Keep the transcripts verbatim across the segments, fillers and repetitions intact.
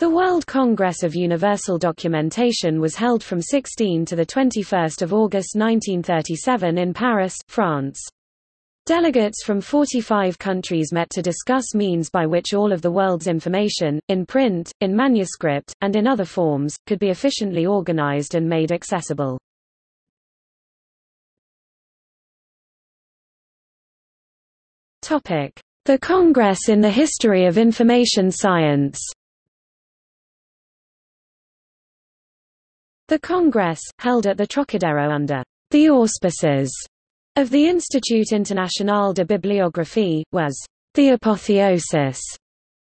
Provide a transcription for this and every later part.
The World Congress of Universal Documentation was held from sixteen to the twenty-first of August nineteen thirty-seven in Paris, France. Delegates from forty-five countries met to discuss means by which all of the world's information, in print, in manuscript, and in other forms, could be efficiently organized and made accessible. Topic: The Congress in the History of Information Science. The Congress, held at the Trocadero under the auspices of the Institut International de Bibliographie, was the apotheosis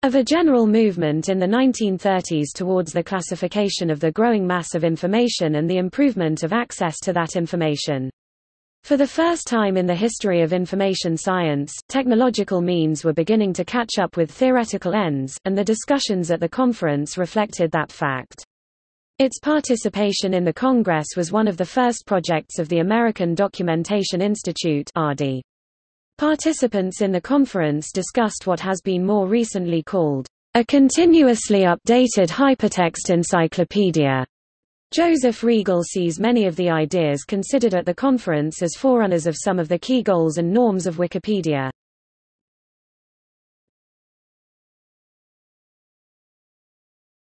of a general movement in the nineteen thirties towards the classification of the growing mass of information and the improvement of access to that information. For the first time in the history of information science, technological means were beginning to catch up with theoretical ends, and the discussions at the conference reflected that fact. Its participation in the Congress was one of the first projects of the American Documentation Institute (R D). Participants in the conference discussed what has been more recently called a continuously updated hypertext encyclopedia. Joseph Regal sees many of the ideas considered at the conference as forerunners of some of the key goals and norms of Wikipedia.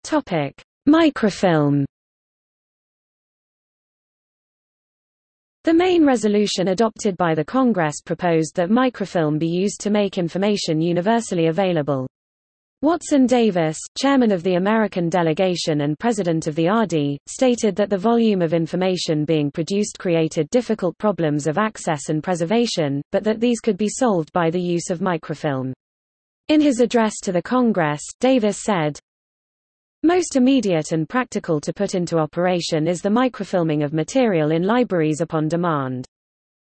Topic: Microfilm. The main resolution adopted by the Congress proposed that microfilm be used to make information universally available. Watson Davis, chairman of the American delegation and president of the R D, stated that the volume of information being produced created difficult problems of access and preservation, but that these could be solved by the use of microfilm. In his address to the Congress, Davis said, "Most immediate and practical to put into operation is the microfilming of material in libraries upon demand.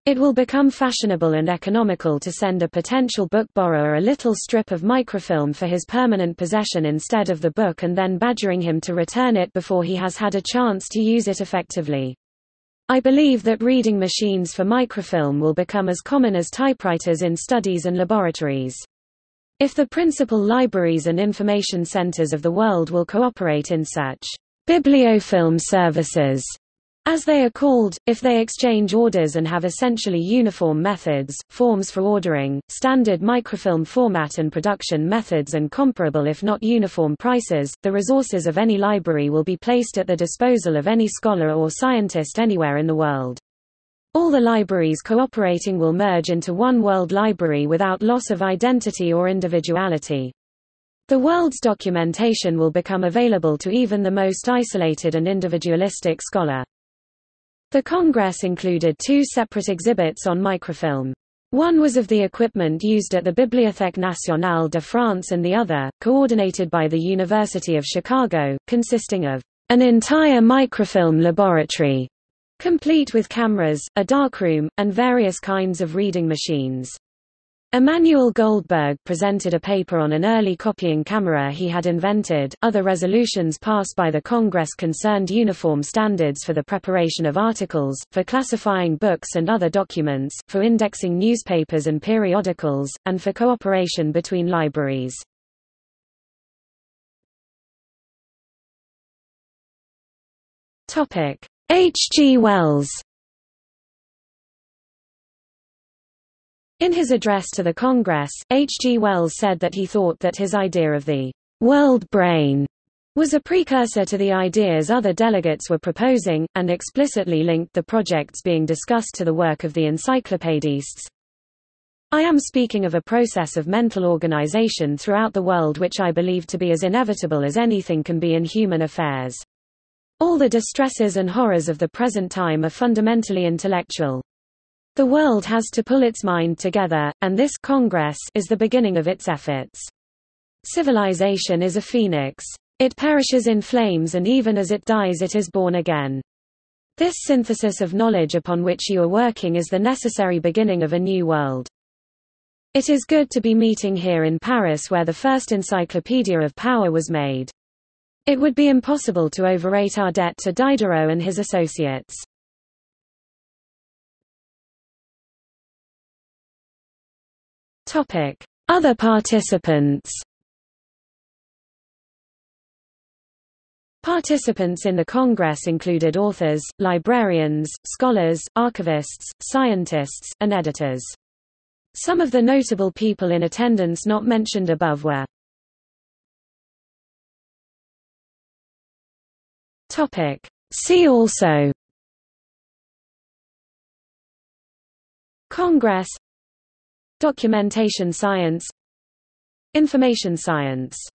It will become fashionable and economical to send a potential book borrower a little strip of microfilm for his permanent possession instead of the book and then badgering him to return it before he has had a chance to use it effectively. I believe that reading machines for microfilm will become as common as typewriters in studies and laboratories. If the principal libraries and information centers of the world will cooperate in such bibliofilm services, as they are called, if they exchange orders and have essentially uniform methods, forms for ordering, standard microfilm format and production methods and comparable if not uniform prices, the resources of any library will be placed at the disposal of any scholar or scientist anywhere in the world. All the libraries cooperating will merge into one world library without loss of identity or individuality. The world's documentation will become available to even the most isolated and individualistic scholar." The Congress included two separate exhibits on microfilm. One was of the equipment used at the Bibliothèque Nationale de France and the other, coordinated by the University of Chicago, consisting of an entire microfilm laboratory, complete with cameras, a darkroom, and various kinds of reading machines. Emanuel Goldberg presented a paper on an early copying camera he had invented. Other resolutions passed by the Congress concerned uniform standards for the preparation of articles, for classifying books and other documents, for indexing newspapers and periodicals, and for cooperation between libraries. Topic: H G Wells. In his address to the Congress, H G Wells said that he thought that his idea of the world brain was a precursor to the ideas other delegates were proposing, and explicitly linked the projects being discussed to the work of the encyclopedists. "I am speaking of a process of mental organization throughout the world which I believe to be as inevitable as anything can be in human affairs. All the distresses and horrors of the present time are fundamentally intellectual. The world has to pull its mind together, and this Congress is the beginning of its efforts. Civilization is a phoenix. It perishes in flames and even as it dies it is born again. This synthesis of knowledge upon which you are working is the necessary beginning of a new world. It is good to be meeting here in Paris where the first encyclopedia of power was made. It would be impossible to overrate our debt to Diderot and his associates." Other participants. Participants in the Congress included authors, librarians, scholars, archivists, scientists, and editors. Some of the notable people in attendance not mentioned above were Topic. See also Congress Documentation science Information science.